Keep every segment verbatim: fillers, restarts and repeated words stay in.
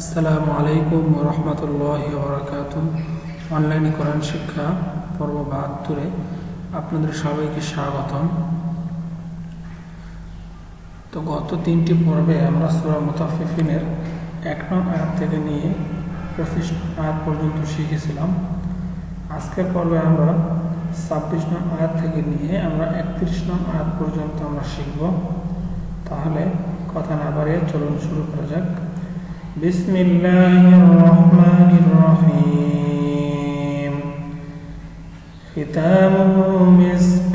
আসসালামু আলাইকুম ওয়া রাহমাতুল্লাহি ওয়া বারাকাতুহু। অনলাইন কোরআন শিক্ষা পর্ব বাহাত্তর এ আপনাদের সবাইকে স্বাগতম। তো গত তিনটি পর্বে আমরা সূরা মুতাফফিফিনের এক নং আয়াত থেকে নিয়ে পঁচিশ আয়াত পর্যন্ত শিখেছিলাম। আজকের পর্বে আমরা ছাব্বিশ নং আয়াত থেকে নিয়ে আমরা একত্রিশ নং আয়াত পর্যন্ত আমরা শিখব। তাহলে কথা না বাড়িয়ে চলুন শুরু করা যাক। بسم الله الرحمن الرحيم ختامه مسك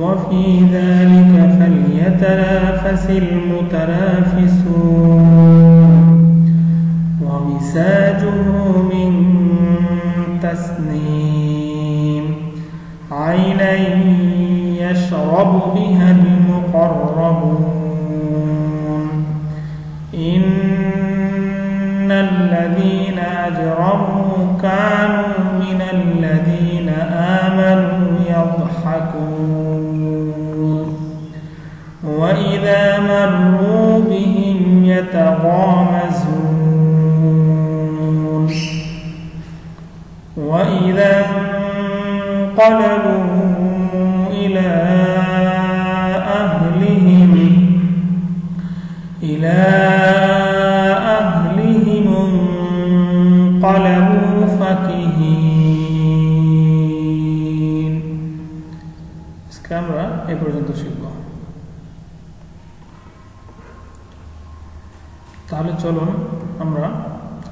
وفي ذلك فليتنافس المتنافسون ومزاجه من تسنيم عينا يشرب بها المقربون إن إن الذين أجرموا كانوا من الذين آمنوا يضحكون وإذا مروا بهم يتغامزون وإذا انقلبوا إلى أهلهم إلى তাহলে চলুন আমরা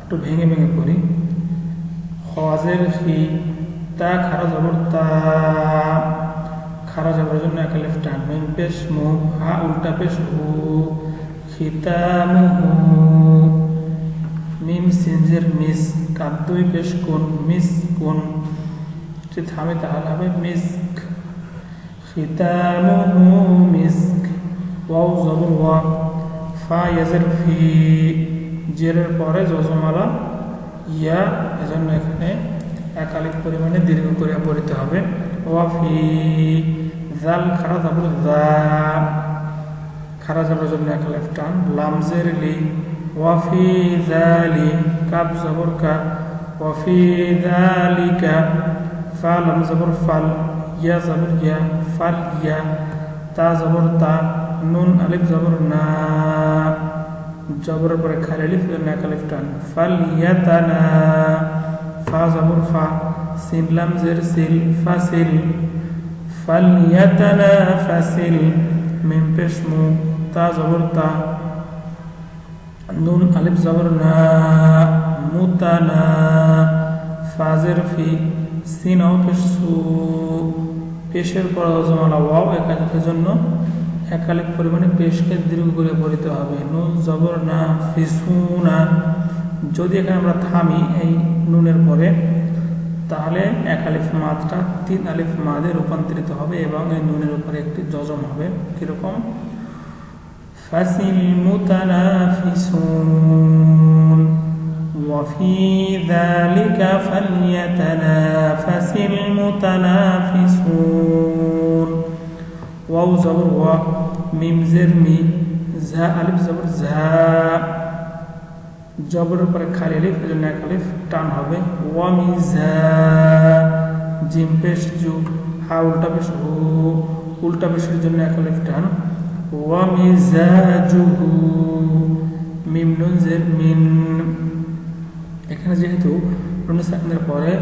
একটু ভেঙে ভেঙে করি। খজের ফি তা খারা জবর তা, খারা জবরের জন্য এক আলিফ টান, মিম পেশ মু, হা উল্টা পেশ হু, খিতামহু, মিম সিনজের মিস, কাপ দুই পেশ কোন, মিস কোন, যদি থামে তাহলে হবে মিস্ক। খিতামহু মিস্ক, ওয়াও জবর ওয়া, ফা ইয়াজের ফি, জেরের পরে জজমালা ইয়া, এজন্য এখানে একালিক পরিমাণে দীর্ঘ করে পড়তে হবে। ওয়া ফি, জাল খারা যাবর জা, খারা যাবর জন্য একালিফ টান, লামজের লি, ওয়া ফি জালি, কাব যাবর কা, ওয়া ফি জালিকা, ফা লাম যাবর ফাল, ইয়া যাবর ইয়া, ফাল ইয়া, তা যাবর তা, নুন আলিফ জবর না, জবরের পরে খালি আলিফ জন্য এক আলিফ টান, ফালিয়াতানা, ফা জবর ফা, সিন লাম জের সিল, ফাসিল, ফালিয়াতানা ফাসিল, মিম পেশ মু, তা জবর তা, নুন আলিফ জবর না, মুতানা, ফা জের ফি, সিন ও পেশ সু, পেশের পর জমালা ওয়াও, একাধিকের জন্য একালিক পরিমাণে পেশকে দীর্ঘ করে পড়িতে হবে। নুন জবর না, ফিসুনা, যদি এখানে আমরা থামি এই নুনের পরে তাহলে এক আলিফ মাদটা তিন আলিফ মাদে রূপান্তরিত হবে এবং এই নুনের উপরে একটি যজম হবে। কীরকম? ফাসিল মুতানাফিসুন ওয়া ফি যালিকা ফালইয়াতানাফাসিল মুতানাফিসুন, ওয়াও জবর ওয়া, মিম জের মি, জা আলিফ জবর জা, জবরের পরে খালি আলিফ এর জন্য এক আলিফ টান হবে। ওয়া মিজা, জিম পেশ জু, হা উল্টা পেশ হু, উল্টা পেশের জন্য এক আলিফ টান, ওয়া মিজা জুহু, মিম নুন জের মিন, এখানে যেহেতু নুন সাকিনের পরে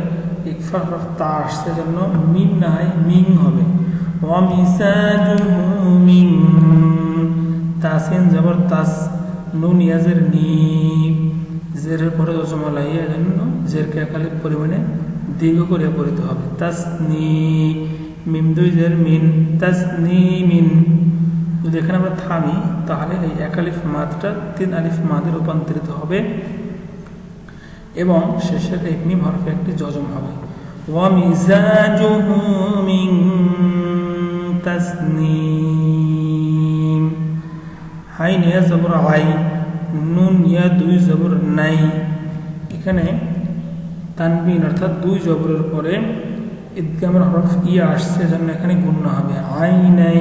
ইকফা হরফ তা আসছে জন্য মিন নাই মিং হবে। ومزاجه من تاسين زبر تاس, نون يزر ني, زر পরে যজম লাগাই এজন্য জেরকে একালিক পরিমাণে দীর্ঘ করে পড়তে হবে। তাসনি, মিম দুই জের মিন, তাসনি মিন, যদি এখানে আমরা থামি তাহলে এই একালিফ মাদটা তিন আলিফ মাদে রূপান্তরিত হবে এবং শেষের এক মিম হরফে একটি যজম হবে। ومزاجه من تسنيم عين يا زبر عين نون يا دوي زبر ناي, এখানে তানবিন অর্থাৎ দুই জবরের পরে ইদগামের হরফ ইয়া আসছে জন্য এখানে গুণনা হবে। আইনাই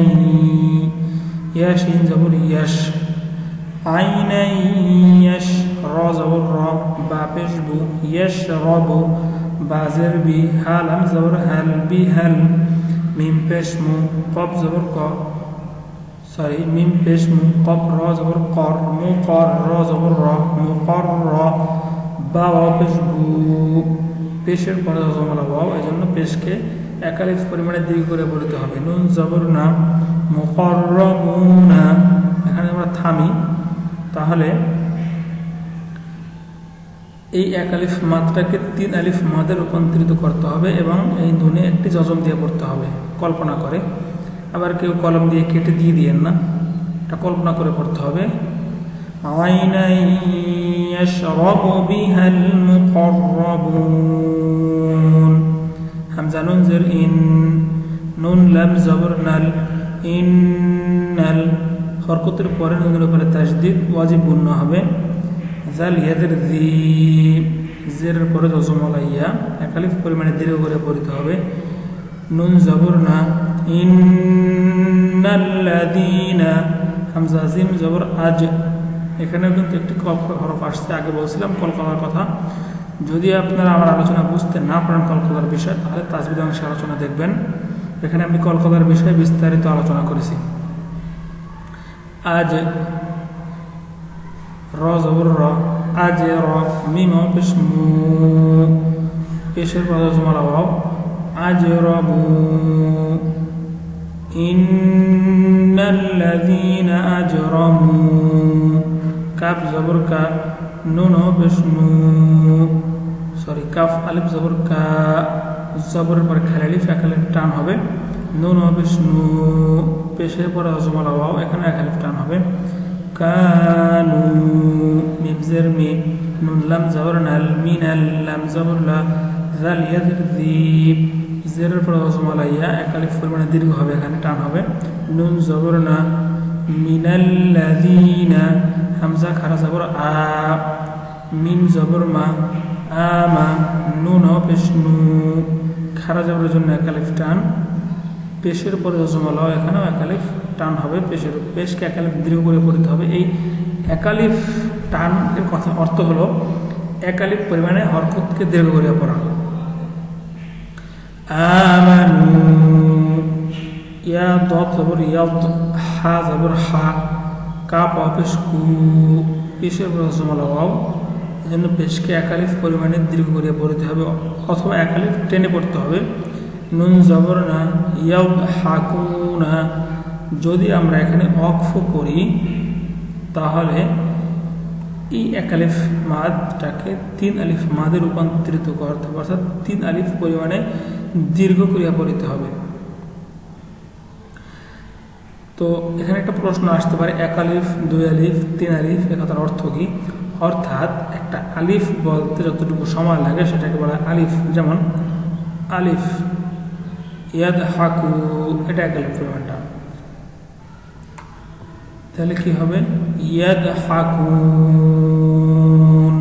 ইয়াশ, ইন জবর ইয়াশ, আইনাই ইয়াশ, رازور را باپش بو یش رابو بازر بی حالم زور هل بی هل میم پشمو قاب زور کار سری میم پشمو قاب رازور قار مو قار رازور را مو قار را باپش بو পেশের পরে জমলা ওয়াও এই জন্য পেশকে একালিফ পরিমাণে দেরি করে বলতে হবে। নুন জবর না মুকাররামুনা এখানে আমরা থামি, তাহলে এই একালিফ মাত্রাকে তিন আলিফ মাদে রূপান্তরিত করতে হবে এবং এই নুনে একটি জজম দিয়ে পড়তে হবে কল্পনা করে। আবার কেউ কলম দিয়ে কেটে দিয়ে দিয়েন না, এটা কল্পনা করে পড়তে হবে। عينا يشرب بها المقربون همزة نون زر إن نون لم زبر نل إنل خرقطر পরে নুনের উপরে তাসদীদ ওয়াজিব গুণ হবে। জাল ইয়াদের জি জেরের পরে জজম আলাইয়া একালিফ পরিমাণে দীর্ঘ করে পড়তে হবে। নুন জবর না ইন্নাল্লাযীনা হামজা জিম জবর আজ এখানেও কিন্তু একটি কফ হরফ আসছে। আগে বলছিলাম কলকলার কথা, যদি আপনারা আমার আলোচনা বুঝতে না পারেন কলকলার বিষয় তাহলে তাজবিদ অংশে আলোচনা দেখবেন, এখানে আমি কলকলার বিষয়ে বিস্তারিত আলোচনা করেছি। আজ র জবর র আজ র মিম পেশমু পেশের পদজমাল অভাব আজ রবু ইন্নাল্লাযীনা আজরামু কাফ জবর কা নুন বিষ্ণু সরি কাফ আলিফ জবর কা জবর পর খালি আলিফ একালে টান হবে। নুন বিষ্ণু পেশের পর আজমাল ওয়াও এখানে একালিফ টান হবে। কানু মিম জের মি নুন লাম জবর নাল মিনাল লাম জবর লা জাল ইয়াযিব জেরের পর আজমাল ইয়া একালিফ পরিমাণে দীর্ঘ হবে এখানে টান হবে। নুন জবর না মিনাল্লাযীনা হামজা খারা জবর আ মিম জবর মা আমা নুন পেশনু খারা জবরের জন্য একালিফ টান পেশের পরে জজমাল এখানেও একালিফ টান হবে। পেশের পেশকে একালিফ দীর্ঘ করে পড়তে হবে। এই একালিফ টান এর কথা অর্থ হলো একালিফ পরিমাণে হরকতকে দীর্ঘ করে পড়া। আমানু ইয়া দত জবর ইয়াদ হা জবর হা কাপ অপেশকু পেশের পর জজমাল ওয়াও এজন্য পেশকে একালিফ পরিমাণে দীর্ঘ করে পড়তে হবে অথবা একালিফ টেনে পড়তে হবে। নুন জবর না ইয়াদ হাকুনা যদি আমরা এখানে ওয়াকফ করি তাহলে এই একালিফ মাদটাকে তিন আলিফ মাদে রূপান্তরিত করতে হবে, অর্থাৎ তিন আলিফ পরিমাণে দীর্ঘ ক্রিয়া পড়তে হবে। তো এখানে একটা প্রশ্ন আসতে পারে এক আলিফ দুই আলিফ তিন আলিফ এ কথার অর্থ কি? অর্থাৎ একটা আলিফ বলতে যতটুকু সময় লাগে সেটাকে বলা আলিফ। যেমন আলিফ ইয়াদ হাকু এটা এক আলিফ পরিমাণটা, তাহলে কি হবে ইয়াদ হাকুন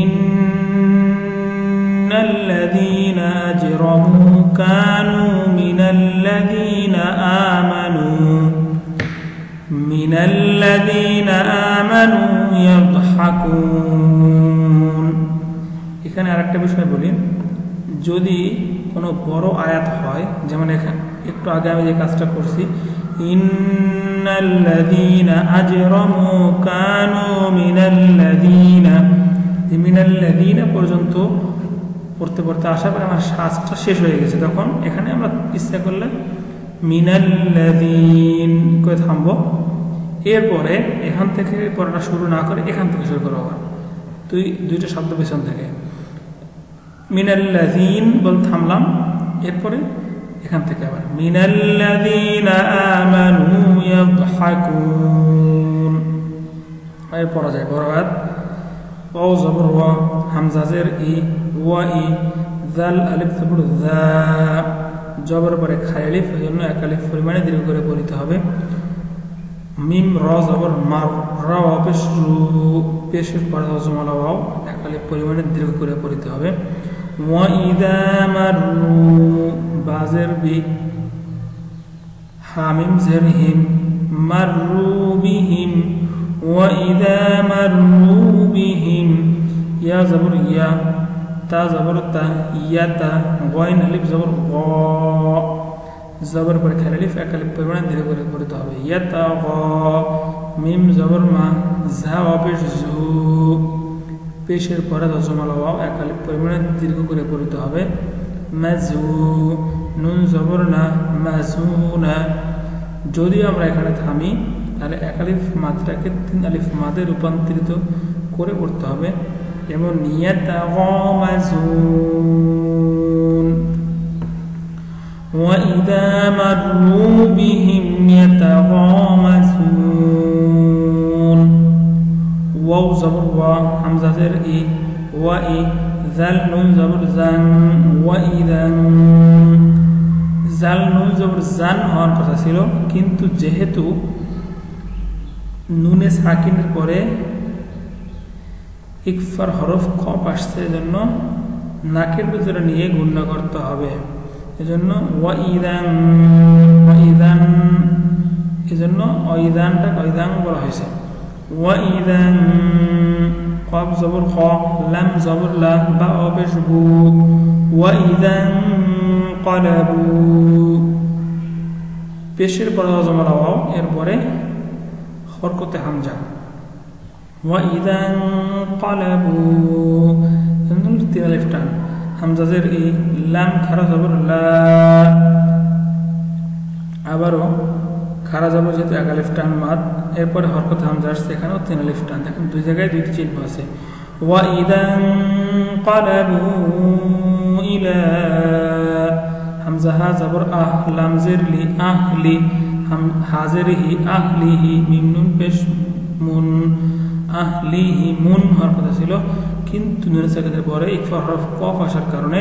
ইন্নাল্লাযীনা আজরামু কানু মিনাল্লাযীনা আমানু মিনাল্লাযীনা আমানু ইয়াদহাকুন। এখানে আরেকটা বিষয় বলি, যদি কোনো বড় আয়াত হয় যেমন এখানে একটু আগে আমি যে কাজটা করছি ইন্নাল্লাযীনা আজরামু কানু মিনাল্লাযীনা মিনাল্লাযীনা পর্যন্ত পড়তে পড়তে আসার পরে আমার শ্বাসটা শেষ হয়ে গেছে, তখন এখানে আমরা ইচ্ছা করলে মিনাল্লাযীন করে থামবো, এরপরে এখান থেকে পড়াটা শুরু না করে এখান থেকে শুরু করা হবে। তুই দুইটা শব্দ পেছন থেকে মিনাল্লাযীন বল থামলাম, এরপরে এখান থেকে আবার মিনাল্লাযীনা আমানু ইয়াদহাকুন এর পড়া যায় বড় আয়াত। ওয়াও জবর ওয়া হামজা জের ই ওয়া ই জাল আলিফ জবর জা জবর পরে খালি আলিফ এজন্য এক আলিফ পরিমাণে দীর্ঘ করে পড়তে হবে। মিম র জবর মার রা অপেশ রু পেশের পরে জজমাল ওয়াও এক আলিফ পরিমাণে দীর্ঘ করে পড়তে হবে। ওয়া ইযা মারু বাজের বি হামিম জের হিম মারু বিহিম وإذا مروا بهم يا زبر يا تا زبر تا يا تا غين ألف زبر غا زبر پر خل ألف أكلب پر ون دل پر پر تا يا تا غا ميم زبر ما زا واپس زو پیشر پر تا زمال واو أكلب پر ون دل پر پر تا مزو নুন জবর না মাসুনা যদি আমরা এখানে থামি তাহলে এক আলিফ মাত্রাকে তিন আলিফ মাদে রূপান্তরিত করে পড়তে হবে এবং নিয়াতা গামাজুন ওয়া ইযা মারু বিহিম ইয়াতাগামাজুন ওয়া জবর ওয়া হামজা জের ই ওয়া ই জাল নুন জবর জান ওয়া ইযা জাল নুন জবর জান হওয়ার কথা ছিল কিন্তু যেহেতু নুনে সাকিনের পরে ইকফার হরফ কফ আসছে এজন্য নাকের ভিতরে নিয়ে গুণনা করতে হবে এজন্য ওয়া ইদান ওয়া ইদান এজন্য ওয়াইদানটা ওয়াইদান বলা হয়েছে ওয়া ইদান কফ জবর খ লাম জবর লা বা অবশবু ওয়া ইদান قلبو পেশের পরে জবর ওয়া এর পরে হরকত হামজা ওয়া ইযা ক্বালাবু নুন তিন আলিফ টান হামজা জের ই লাম খারা জবর লা আবারো খারা জবর যেহেতু এক আলিফ টান মাদ এরপরে হরকত হামজা আসছে এখানেও তিন আলিফ টান দেখুন দুই জায়গায় দুইটি চিহ্ন আছে ওয়া ইযা ক্বালাবু ইলা হামজা হা জবর আহ লাম জের লি আহলি হাজিরহি আহলিহি মিম নুন পেশ মুন আহলিহি মুন হওয়ার কথা ছিল কিন্তু নুনের সাথে পরে ইকফার হরফ কফ আসার কারণে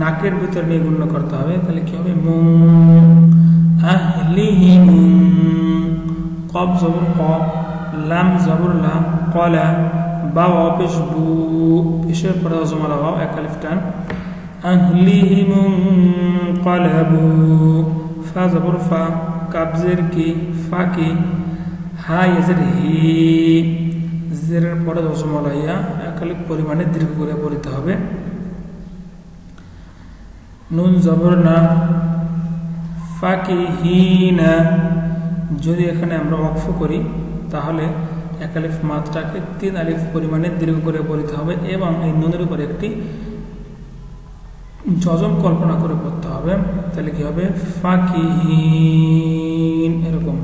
নাকের ভিতর নিয়ে গুণনা করতে হবে তাহলে কি হবে মু আহলিহি কফ জবর ক লাম জবর লা ক্বালা বা ওয়াপেশ বু পেশের পরে জমালা ওয়া এক আলিফ টান আহলিহি মুন ক্বালাবু ফা জবর ফা কাবজের কি ফাকি হা ইজের হি জেরের পরে দশমলাইয়া একালিক পরিমাণে দীর্ঘ করে পড়তে হবে নুন জবর না ফাকিহিনা যদি এখানে আমরা ওয়াকফ করি তাহলে একালিফ মাত্রাকে তিন আলিফ পরিমাণে দীর্ঘ করে পড়তে হবে এবং এই নুনের উপর একটি যজম কল্পনা করে পড়তে হবে তাহলে কি হবে ফাকিহিন এরকম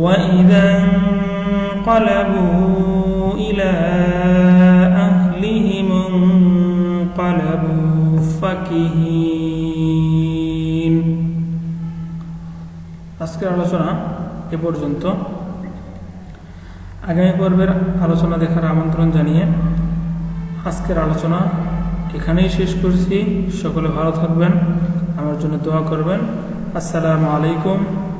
ওয়া ইযা ক্বালাবু ইলা আহলিহিম ক্বালাবু ফাকিহিন আজকের আলোচনা এ পর্যন্ত আগামী পর্বের আলোচনা দেখার আমন্ত্রণ জানিয়ে আজকের আলোচনা এখানেই শেষ করছি সকলে ভালো থাকবেন আমার জন্য দোয়া করবেন আসসালামু আলাইকুম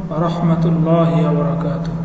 ওয়া রাহমাতুল্লাহি ওয়া বারাকাতুহু।